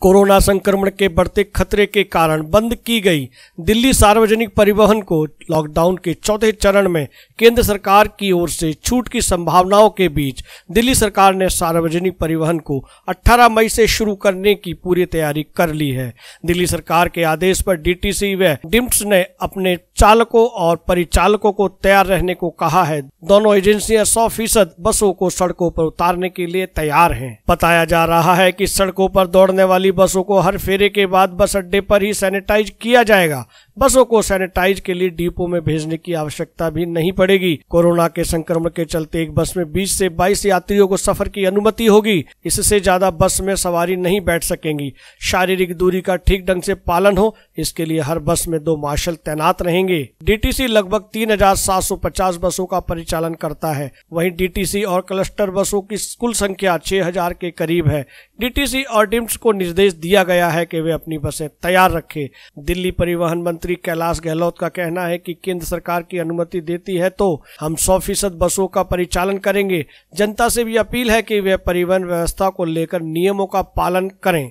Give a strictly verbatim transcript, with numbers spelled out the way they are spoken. Corona संक्रमण के बढ़ते खतरे के कारण बंद की गई दिल्ली सार्वजनिक परिवहन को लॉकडाउन के चौथे चरण में केंद्र सरकार की ओर से छूट की संभावनाओं के बीच दिल्ली सरकार ने सार्वजनिक परिवहन को अठारह मई से शुरू करने की पूरी तैयारी कर ली है। दिल्ली सरकार के आदेश पर डी टी सी व डिम्स ने अपने चालकों और परिचालकों को तैयार रहने को कहा है। दोनों एजेंसियां सौ फीसद बसों को सड़कों पर उतारने के लिए तैयार है। बताया जा रहा है कि सड़कों पर दौड़ने वाली बसों को हर फेरे के बाद बस अड्डे पर ही सैनिटाइज किया जाएगा। बसों को सैनिटाइज के लिए डिपो में भेजने की आवश्यकता भी नहीं पड़ेगी। कोरोना के संक्रमण के चलते एक बस में बीस से बाईस यात्रियों को सफर की अनुमति होगी। इससे ज्यादा बस में सवारी नहीं बैठ सकेंगी। शारीरिक दूरी का ठीक ढंग से पालन हो, इसके लिए हर बस में दो मार्शल तैनात रहेंगे। डी टी सी लगभग तीन हजार सात सौ पचास बसों का परिचालन करता है। वहीं डी टी सी और क्लस्टर बसों की कुल संख्या छह हजार के करीब है। डी टी सी और डिम्स को निर्देश दिया गया है कि वे अपनी बसें तैयार रखें। दिल्ली परिवहन मंत्री कैलाश गहलोत का कहना है कि केंद्र सरकार की अनुमति देती है तो हम सौ फीसद बसों का परिचालन करेंगे। जनता से भी अपील है कि वे परिवहन व्यवस्था को लेकर नियमों का पालन करें।